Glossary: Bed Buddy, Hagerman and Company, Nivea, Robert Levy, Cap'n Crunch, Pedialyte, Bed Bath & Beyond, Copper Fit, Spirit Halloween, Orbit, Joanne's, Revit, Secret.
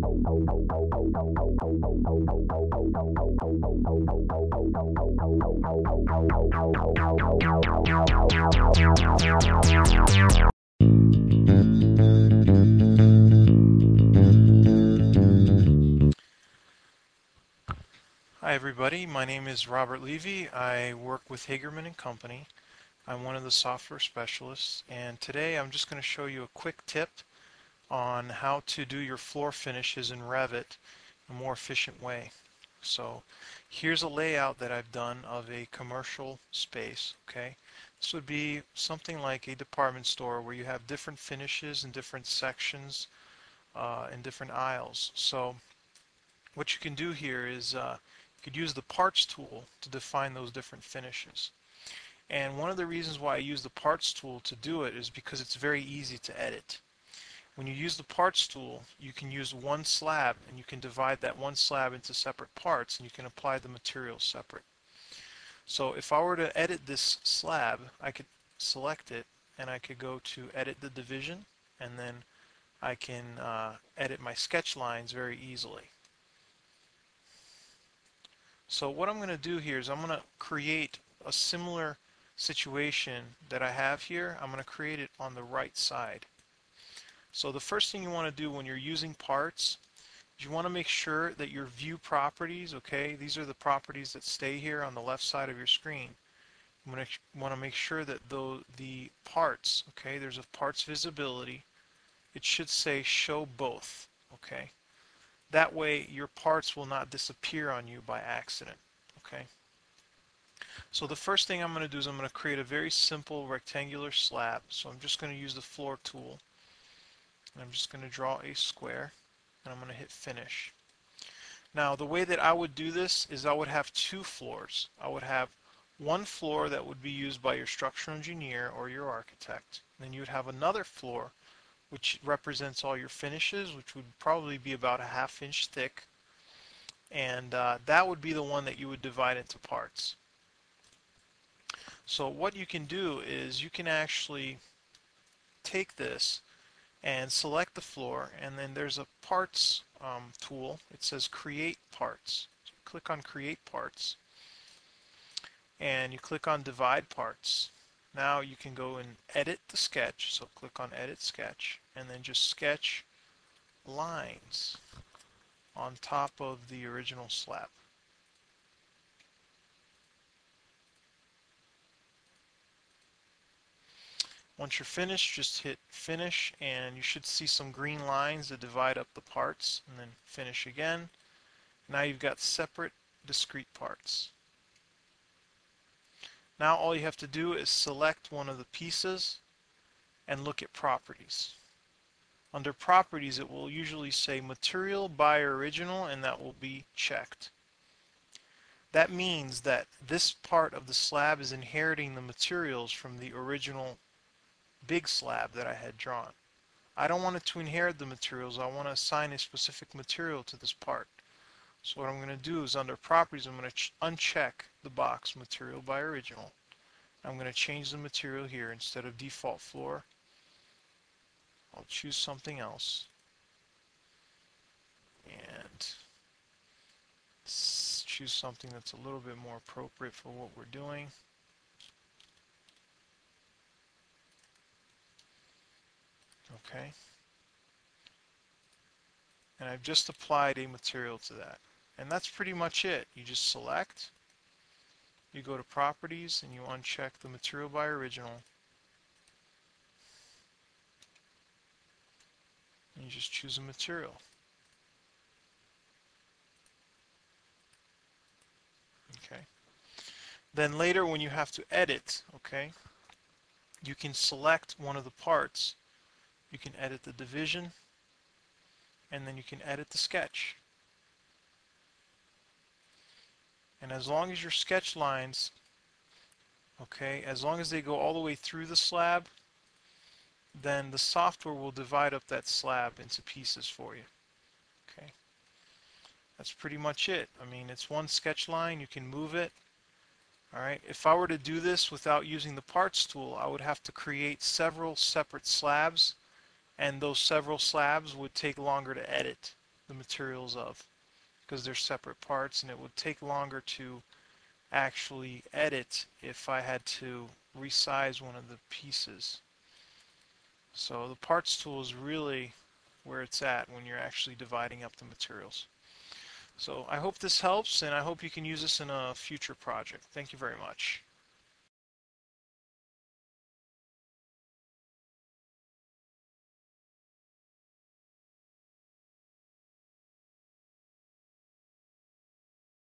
Hi everybody, my name is Robert Levy. I work with Hagerman and Company. I'm one of the software specialists, and today I'm just going to show you a quick tip on how to do your floor finishes in Revit in a more efficient way. So here's a layout that I've done of a commercial space. Okay, this would be something like a department store where you have different finishes and different sections and different aisles. So what you can do here is you could use the parts tool to define those different finishes. And one of the reasons why I use the parts tool to do it is because it's very easy to edit. When you use the parts tool, you can use one slab and you can divide that one slab into separate parts and you can apply the material separate. So if I were to edit this slab, I could select it and I could go to edit the division, and then I can edit my sketch lines very easily. So what I'm going to do here is I'm going to create a similar situation that I have here. I'm going to create it on the right side. So the first thing you want to do when you're using parts is you want to make sure that your view properties, okay, these are the properties that stay here on the left side of your screen. You want to make sure that the parts, okay, there's a parts visibility. It should say show both, okay. That way your parts will not disappear on you by accident, okay. So the first thing I'm going to do is I'm going to create a very simple rectangular slab. So I'm just going to use the floor tool. I'm just going to draw a square and I'm going to hit finish. Now the way that I would do this is I would have two floors. I would have one floor that would be used by your structural engineer or your architect. Then you would have another floor which represents all your finishes, which would probably be about a ½ inch thick, and that would be the one that you would divide into parts. So what you can do is you can actually take this and select the floor, and then there's a parts tool. It says create parts. So you click on create parts and you click on divide parts. Now you can go and edit the sketch, so click on edit sketch and then just sketch lines on top of the original slab. Once you're finished, just hit finish and you should see some green lines that divide up the parts, and then finish again. Now you've got separate discrete parts. Now all you have to do is select one of the pieces and look at properties. Under properties it will usually say material by original, and that will be checked. That means that this part of the slab is inheriting the materials from the original big slab that I had drawn. I don't want it to inherit the materials. I want to assign a specific material to this part. So what I'm going to do is under properties I'm going to uncheck the box material by original. I'm going to change the material here. Instead of default floor, I'll choose something else and choose something that's a little bit more appropriate for what we're doing. Okay, and I've just applied a material to that, and that's pretty much it. You just select, you go to properties, and you uncheck the material by original, and you just choose a material. Okay, then later when you have to edit, okay, you can select one of the parts. You can edit the division, and then you can edit the sketch. And as long as your sketch lines, okay, as long as they go all the way through the slab, then the software will divide up that slab into pieces for you. Okay, that's pretty much it. I mean, it's one sketch line, you can move it. Alright, if I were to do this without using the parts tool, I would have to create several separate slabs, and those several slabs would take longer to edit. the materials of, because they're separate parts, and it would take longer to actually edit if I had to resize one of the pieces. So the parts tool is really where it's at when you're actually dividing up the materials. So I hope this helps, and I hope you can use this in a future project. Thank you very much.